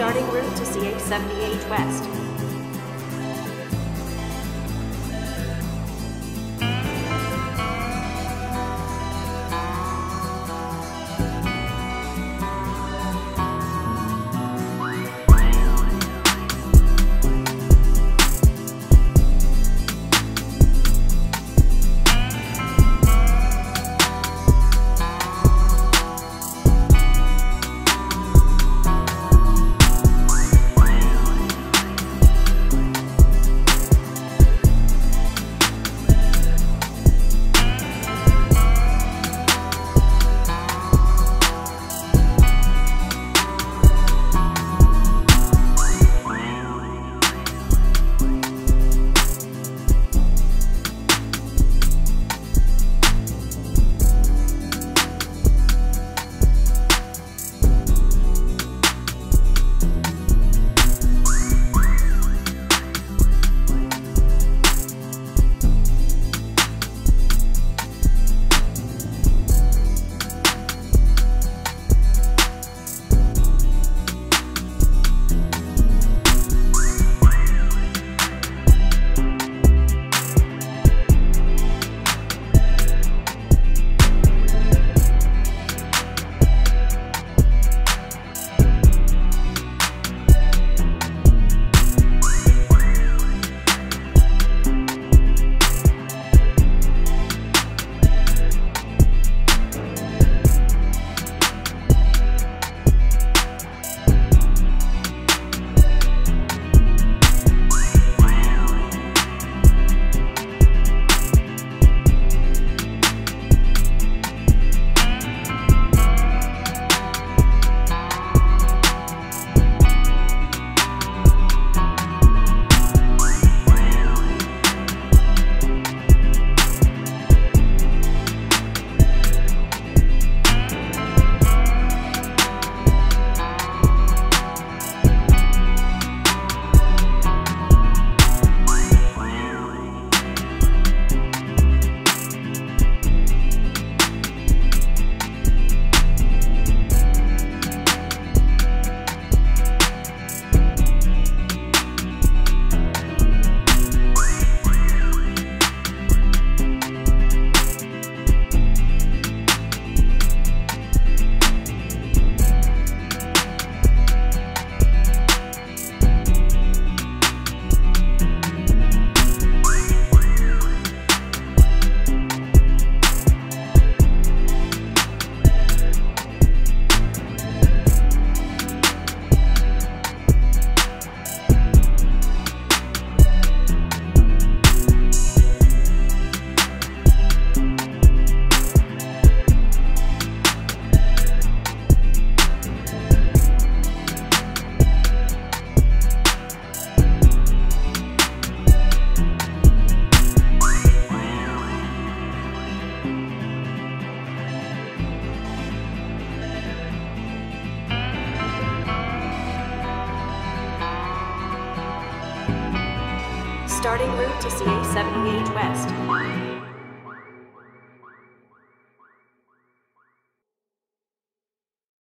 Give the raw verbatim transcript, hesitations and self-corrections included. Starting route to C A seventy-eight West. Starting route to C A seventy-eight West.